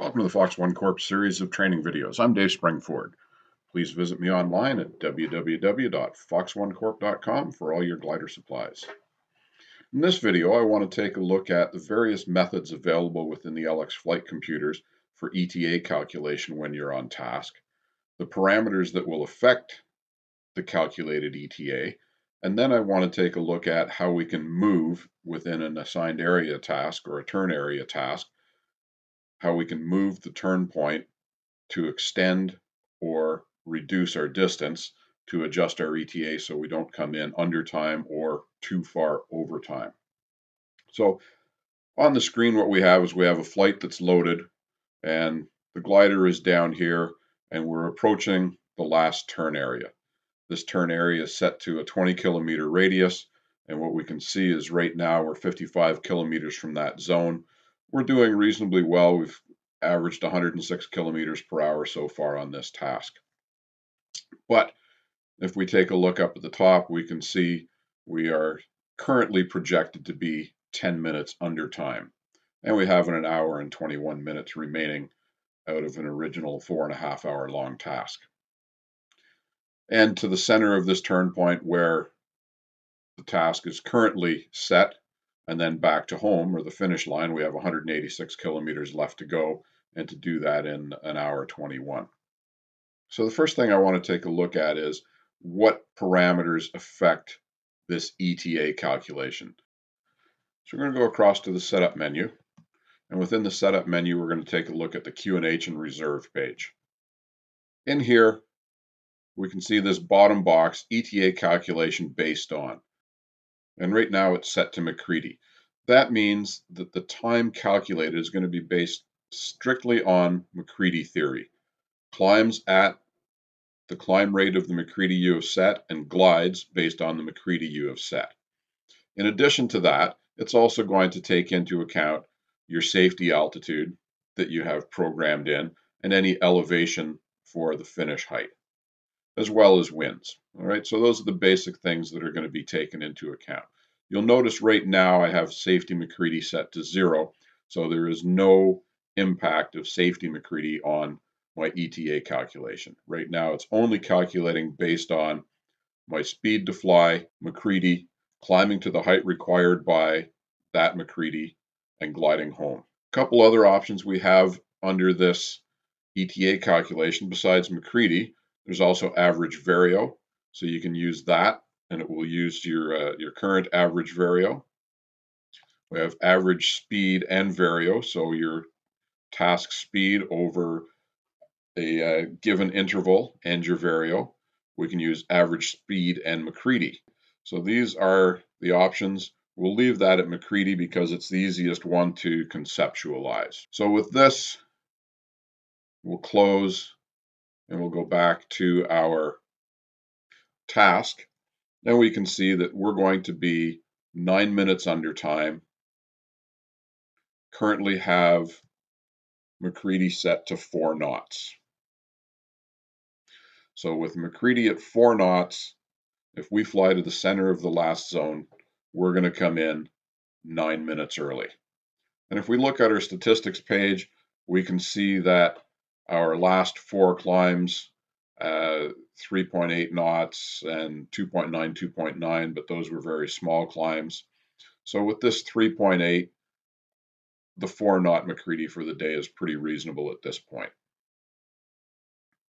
Welcome to the Fox One Corp series of training videos. I'm Dave Springford. Please visit me online at www.foxonecorp.com for all your glider supplies. In this video, I want to take a look at the various methods available within the LX Flight Computers for ETA calculation when you're on task, the parameters that will affect the calculated ETA, and then I want to take a look at how we can move within an assigned area task or a turn area task, how we can move the turn point to extend or reduce our distance to adjust our ETA so we don't come in under time or too far over time. So on the screen what we have a flight that's loaded and the glider is down here and we're approaching the last turn area. This turn area is set to a 20-kilometer radius, and what we can see is right now we're 55 kilometers from that zone. We're doing reasonably well. We've averaged 106 kilometers per hour so far on this task. But if we take a look up at the top, we can see we are currently projected to be 10 minutes under time, and we have an hour and 21 minutes remaining out of an original 4.5 hour long task. And to the center of this turn point where the task is currently set, and then back to home or the finish line, we have 186 kilometers left to go, and to do that in an hour 21. So the first thing I want to take a look at is what parameters affect this ETA calculation. So we're going to go across to the setup menu, and within the setup menu, we're going to take a look at the QNH and reserve page. In here, we can see this bottom box, ETA calculation based on. And right now it's set to MacCready. That means that the time calculated is going to be based strictly on MacCready theory. Climbs at the climb rate of the MacCready you have set and glides based on the MacCready you have set. In addition to that, it's also going to take into account your safety altitude that you have programmed in and any elevation for the finish height, as well as winds. All right, so those are the basic things that are going to be taken into account. You'll notice right now I have safety MacCready set to 0, so there is no impact of safety MacCready on my ETA calculation. Right now it's only calculating based on my speed to fly, MacCready, climbing to the height required by that MacCready, and gliding home. A couple other options we have under this ETA calculation besides MacCready. There's also average Vario, so you can use that, and it will use your current average Vario. We have average speed and Vario, so your task speed over a given interval and your Vario. We can use average speed and MacCready. So these are the options. We'll leave that at MacCready because it's the easiest one to conceptualize. So with this, we'll close, and we'll go back to our task, and we can see that we're going to be 9 minutes under time, currently have MacCready set to 4 knots. So with MacCready at 4 knots, if we fly to the center of the last zone, we're going to come in 9 minutes early. And if we look at our statistics page, we can see that our last 4 climbs, 3.8 knots and 2.9, 2.9, but those were very small climbs. So with this 3.8, the 4-knot MacCready for the day is pretty reasonable at this point.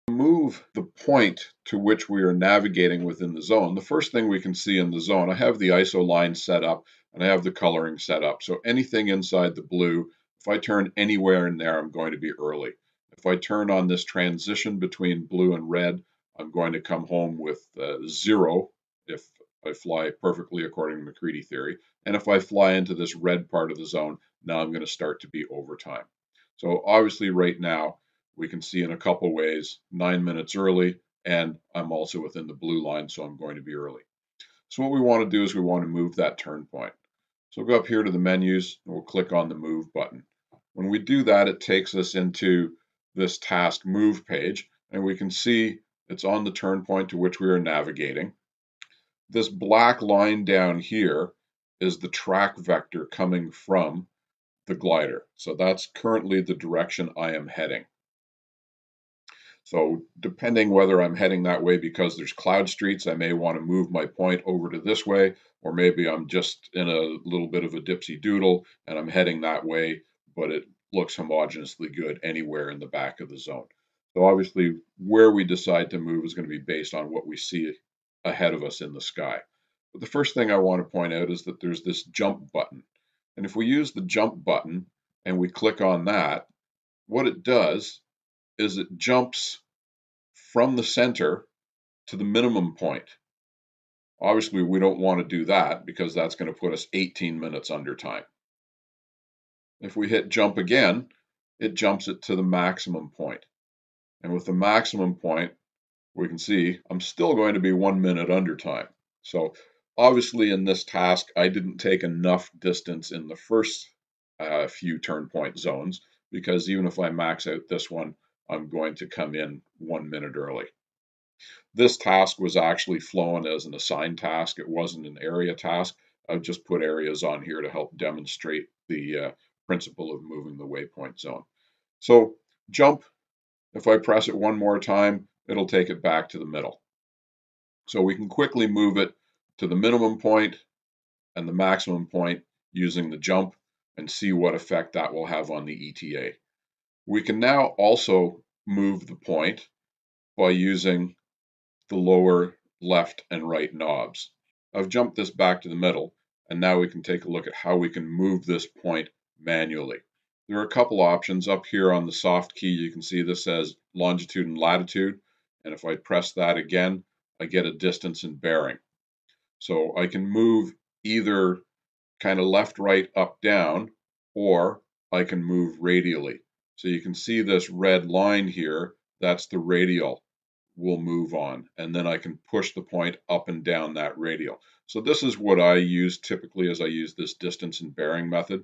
Move the point to which we are navigating within the zone. The first thing we can see in the zone, I have the ISO line set up and I have the coloring set up. So anything inside the blue, if I turn anywhere in there, I'm going to be early. If I turn on this transition between blue and red, I'm going to come home with 0 if I fly perfectly according to MacCready theory. And if I fly into this red part of the zone, now I'm going to start to be overtime. So obviously right now, we can see in a couple ways, 9 minutes early, and I'm also within the blue line, so I'm going to be early. So what we want to do is we want to move that turn point. So we'll go up here to the menus, and we'll click on the Move button. When we do that, it takes us into this task move page, and we can see it's on the turn point to which we are navigating. This black line down here is the track vector coming from the glider. So that's currently the direction I am heading. So depending whether I'm heading that way because there's cloud streets, I may want to move my point over to this way, or maybe I'm just in a little bit of a dipsy doodle and I'm heading that way, but it looks homogeneously good anywhere in the back of the zone. So obviously where we decide to move is going to be based on what we see ahead of us in the sky. But the first thing I want to point out is that there's this jump button. And if we use the jump button and we click on that, what it does is it jumps from the center to the minimum point. Obviously, we don't want to do that because that's going to put us 18 minutes under time. If we hit jump again, it jumps it to the maximum point. And with the maximum point, we can see I'm still going to be 1 minute under time. So obviously in this task, I didn't take enough distance in the first few turn point zones, because even if I max out this one, I'm going to come in 1 minute early. This task was actually flown as an assigned task. It wasn't an area task. I've just put areas on here to help demonstrate the principle of moving the waypoint zone. So jump, if I press it one more time, it'll take it back to the middle. So we can quickly move it to the minimum point and the maximum point using the jump and see what effect that will have on the ETA. We can now also move the point by using the lower left and right knobs. I've jumped this back to the middle, and now we can take a look at how we can move this point manually. There are a couple options. Up here on the soft key, you can see this says longitude and latitude, and if I press that again, I get a distance and bearing. So I can move either kind of left, right, up, down, or I can move radially. So you can see this red line here, that's the radial we'll move on, and then I can push the point up and down that radial. So this is what I use typically as I use this distance and bearing method.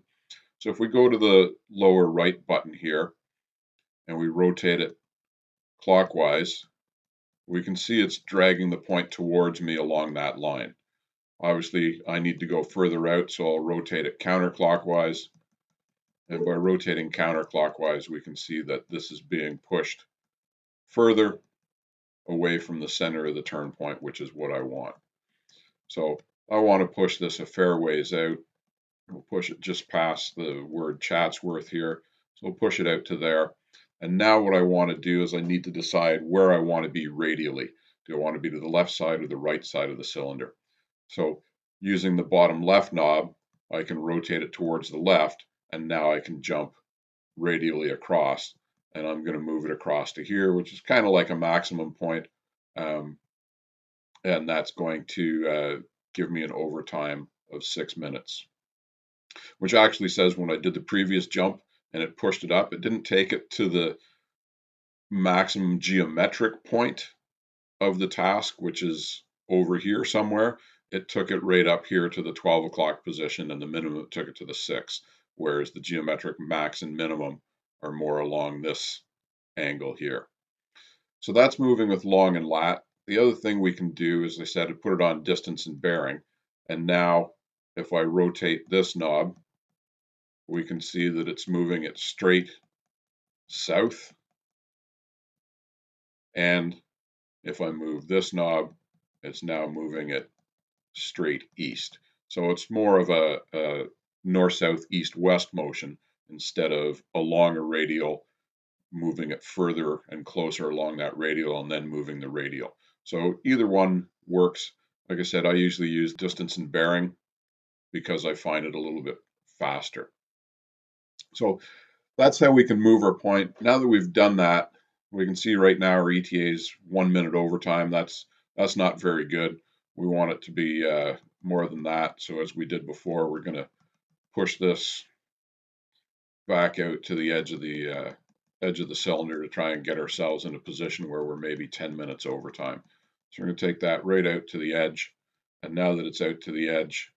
So if we go to the lower right button here and we rotate it clockwise, we can see it's dragging the point towards me along that line. Obviously, I need to go further out, so I'll rotate it counterclockwise. And by rotating counterclockwise, we can see that this is being pushed further away from the center of the turn point, which is what I want. So I want to push this a fair ways out. We'll push it just past the word Chatsworth here. So we'll push it out to there. And now what I want to do is I need to decide where I want to be radially. Do I want to be to the left side or the right side of the cylinder? So using the bottom left knob, I can rotate it towards the left, and now I can jump radially across, and I'm going to move it across to here, which is kind of like a maximum point, and that's going to give me an overtime of 6 minutes, which actually says when I did the previous jump and it pushed it up, it didn't take it to the maximum geometric point of the task, which is over here somewhere. It took it right up here to the 12 o'clock position, and the minimum took it to the 6, whereas the geometric max and minimum are more along this angle here. So that's moving with long and lat. The other thing we can do, as I said, is put it on distance and bearing. And now if I rotate this knob, we can see that it's moving it straight south. And if I move this knob, it's now moving it straight east. So it's more of a north, south, east, west motion instead of along a radial, moving it further and closer along that radial and then moving the radial. So either one works. Like I said, I usually use distance and bearing because I find it a little bit faster. So that's how we can move our point. Now that we've done that, we can see right now our ETA is 1 minute overtime. That's not very good. We want it to be more than that. So as we did before, we're going to push this back out to the edge of the cylinder to try and get ourselves in a position where we're maybe 10 minutes overtime. So we're going to take that right out to the edge. And now that it's out to the edge,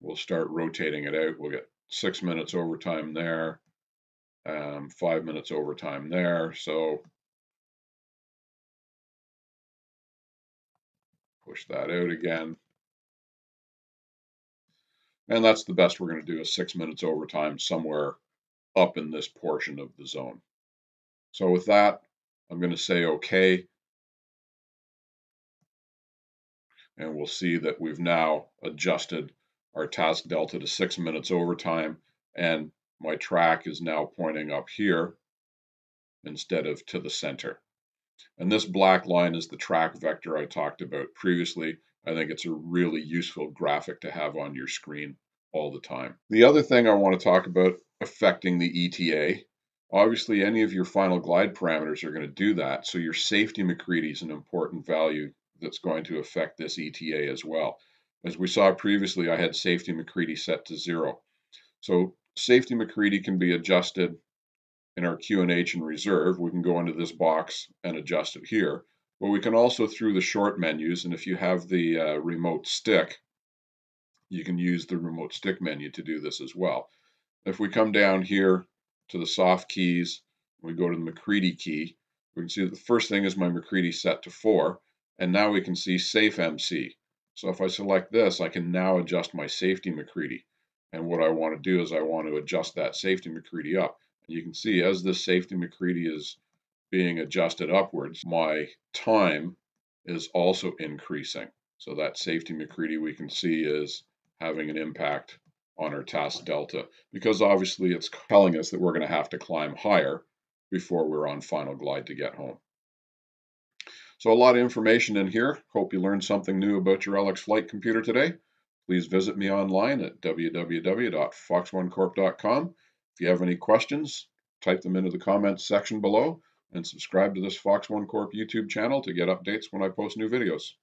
we'll start rotating it out. We'll get 6 minutes overtime there, 5 minutes overtime there. So push that out again. And that's the best we're going to do, is 6 minutes overtime somewhere up in this portion of the zone. So with that, I'm going to say OK. And we'll see that we've now adjusted our task delta to 6 minutes overtime, and my track is now pointing up here instead of to the center. And this black line is the track vector I talked about previously. I think it's a really useful graphic to have on your screen all the time. The other thing I want to talk about affecting the ETA, obviously any of your final glide parameters are going to do that, so your safety MacCready is an important value that's going to affect this ETA as well. As we saw previously, I had safety MacCready set to 0. So safety MacCready can be adjusted in our QNH and reserve. We can go into this box and adjust it here. But we can also, through the short menus, and if you have the remote stick, you can use the remote stick menu to do this as well. If we come down here to the soft keys, we go to the MacCready key, we can see that the first thing is my MacCready set to 4, and now we can see safe MC. So if I select this, I can now adjust my safety MacCready. And what I want to do is I want to adjust that safety MacCready up. You can see as this safety MacCready is being adjusted upwards, my time is also increasing. So that safety MacCready we can see is having an impact on our task delta, because obviously it's telling us that we're going to have to climb higher before we're on final glide to get home. So a lot of information in here. Hope you learned something new about your LX flight computer today. Please visit me online at www.foxonecorp.com. If you have any questions, type them into the comments section below, and subscribe to this Fox One Corp YouTube channel to get updates when I post new videos.